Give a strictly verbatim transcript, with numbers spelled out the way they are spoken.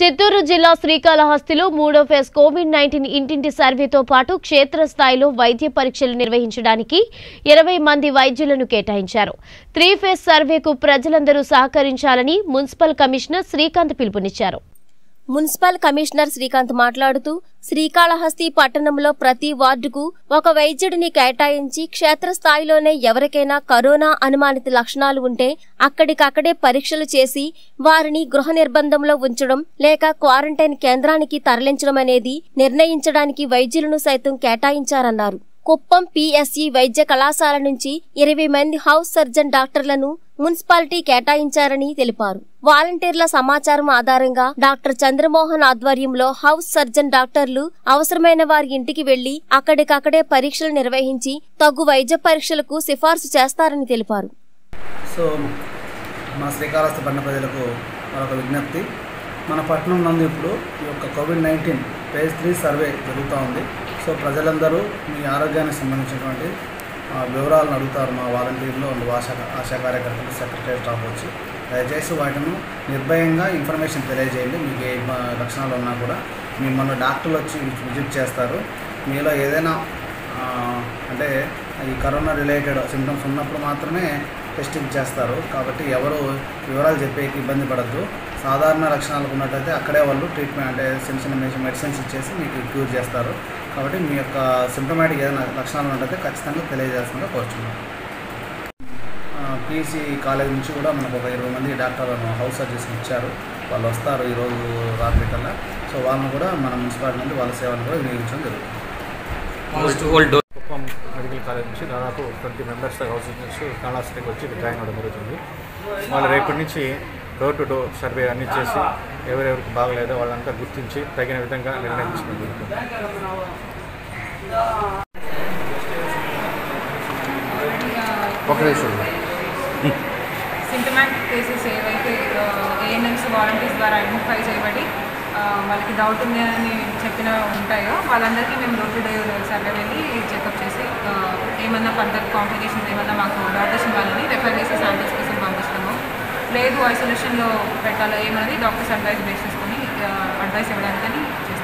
చిత్తూరు జిల్లా శ్రీకాళహస్తిలో మూడో phase COVID-19 ఇంటింటి సర్వేతో పాటు క్షేత్ర స్థాయిలో వైద్య పరీక్షలు నిర్వహించడానికి ఇరవై మంది వైద్యులను కేటాయించారు. త్రీ ఫేజ్ సర్వేకు ప్రజలందరూ సహకరించాలని మున్సిపల్ కమిషనర్ శ్రీకాంత్ పిలుపునిచ్చారు. మున్సిపల్ కమిషనర్ శ్రీకాంత్ మాట్లాడుతూ శ్రీకాళహస్తి పట్టణంలో ప్రతి వార్డుకు ఒక వైద్యుడిని కేటాయించి క్షేత్రస్థాయిలోనే ఎవరికైనా కరోనా అనుమానిత లక్షణాలు ఉంటే అక్కడికక్కడే పరీక్షలు చేసి వారిని గృహ నిర్బంధంలో ఉంచడం లేక క్వారంటైన్ కేంద్రానికి తరలించడం అనేది నిర్ణయించడానికి వైద్యులను సైతం కేటాయించారన్నారు. కుప్పం పిఎస్సి వైద్య కళాశాల నుంచి ఇరవై మంది హౌస్ సర్జన్ డాక్టర్లను మున్సిపాలిటీ కేటాయించారని తెలిపారు. వాలంటీర్ల సమాచారం ఆధారంగా డాక్టర్ చంద్రమోహన్ ఆధ్వర్యంలో హౌస్ సర్జన్ డాక్టర్లు అవసరమైన వారి ఇంటికి వెళ్లి అక్కడికక్కడే పరీక్షలు నిర్వహించి తగు వైద్య పరీక్షలకు సిఫార్సు చేస్తారని తెలిపారు. సో మా శ్రీకాళహస్తి పట్టణ ప్రజలకు మరొక విజ్ఞప్తి, మన పట్టణం నందు ఇప్పుడు ఈ యొక్క COVID nineteen phase three survey జరుగుతూ ఉంది. సో ప్రజలందరూ మీ ఆరోగ్యానికి సంబంధించినటువంటి వివరాలను అడుగుతారు. మా వాలంటీర్లు అండ్ ఆశా ఆశా కార్యకర్తలు సెక్రటరీ స్టాఫ్ వచ్చి దయచేసి వాటిని నిర్భయంగా ఇన్ఫర్మేషన్ తెలియజేయండి. మీకు ఏ లక్షణాలు ఉన్నా కూడా మిమ్మల్ని డాక్టర్లు వచ్చి విజిట్ చేస్తారు. మీలో ఏదైనా అంటే ఈ కరోనా రిలేటెడ్ సింటమ్స్ ఉన్నప్పుడు మాత్రమే టెస్టింగ్ చేస్తారు. కాబట్టి ఎవరు వివరాలు చెప్పేకి ఇబ్బంది పడద్దు. సాధారణ లక్షణాలకు ఉన్నట్టయితే అక్కడే వాళ్ళు ట్రీట్మెంట్ అంటే చిన్న చిన్న మెడిసిన్స్ ఇచ్చేసి మీకు క్యూర్ చేస్తారు. కాబట్టి మీ యొక్క సింప్టమాటిక్ ఏదైనా లక్షణాలు ఉన్నట్టయితే ఖచ్చితంగా తెలియజేస్తుందిగా కోరుచున్నాను. పీసీ కాలేజ్ నుంచి కూడా మనకు ఒక ఇరవై మంది డాక్టర్లను హౌస్ సర్జెస్ ఇచ్చారు. వాళ్ళు వస్తారు ఈరోజు రాత్రి కల్లా. సో వాళ్ళని కూడా మన మున్సిపాలిటీ నుండి వాళ్ళ సేవలను కూడా వినియోగించడం జరుగుతుంది. కుప్పం మెడికల్ కాలేజ్ నుంచి దాదాపు ట్వంటీ మెంబర్స్ హౌస్ నుంచి కళాశాలకి వచ్చి జాయిన్ అవ్వడం జరుగుతుంది. వాళ్ళు రేపటి నుంచి డోర్ టు డోర్ సర్వే అన్నీ చేసి ఎవరెవరికి బాగలేదో వాళ్ళంతా గుర్తించి తగిన విధంగా నిర్ణయించడం జరుగుతుంది. ఒక నిమిషం సింటమాటిక్ కేసెస్ ఏవైతే ఏఎన్ఎంస్ వాలంటీర్స్ ద్వారా ఐడెంటిఫై చేయబడి వాళ్ళకి డౌట్ ఉంది అని చెప్పిన ఉంటాయో వాళ్ళందరికీ మేము డోర్ టు డోర్ సర్వే వెళ్ళి చెకప్ చేసి ఏమన్నా ఫర్దర్ కాంప్లికేషన్స్ ఏమన్నా మాకు డాక్టర్స్ వాళ్ళని రెఫర్ చేసి శాంపిల్స్ కోసం పంపిస్తాము. లేదు ఐసోలేషన్లో పెట్టాలో ఏమన్నది డాక్టర్స్ అడ్వైస్ బేస్ చేసుకొని అడ్వైస్ ఇవ్వడానికని